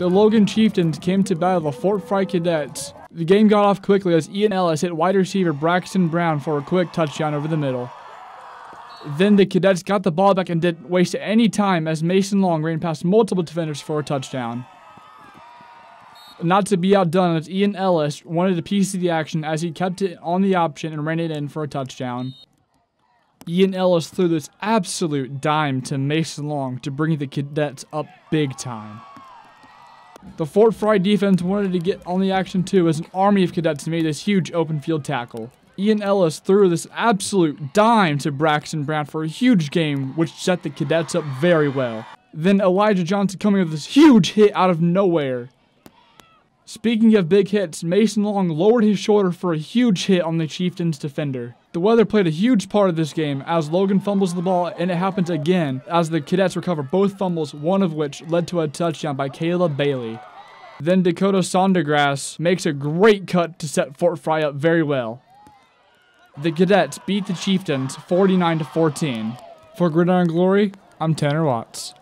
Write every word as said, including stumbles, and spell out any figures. The Logan Chieftains came to battle the Fort Frye Cadets. The game got off quickly as Ian Ellis hit wide receiver Braxton Brown for a quick touchdown over the middle. Then the Cadets got the ball back and didn't waste any time as Mason Long ran past multiple defenders for a touchdown. Not to be outdone, as Ian Ellis wanted a piece of the action as he kept it on the option and ran it in for a touchdown. Ian Ellis threw this absolute dime to Mason Long to bring the Cadets up big time. The Fort Frye defense wanted to get on the action too as an army of cadets made this huge open field tackle. Ian Ellis threw this absolute dime to Braxton Brown for a huge game, which set the cadets up very well. Then Elijah Johnson coming with this huge hit out of nowhere. Speaking of big hits, Mason Long lowered his shoulder for a huge hit on the Chieftains defender. The weather played a huge part of this game as Logan fumbles the ball, and it happens again as the Cadets recover both fumbles, one of which led to a touchdown by Kayla Bailey. Then Dakota Sondergrass makes a great cut to set Fort Frye up very well. The Cadets beat the Chieftains forty-nine to fourteen. For Gridiron Glory, I'm Tanner Watts.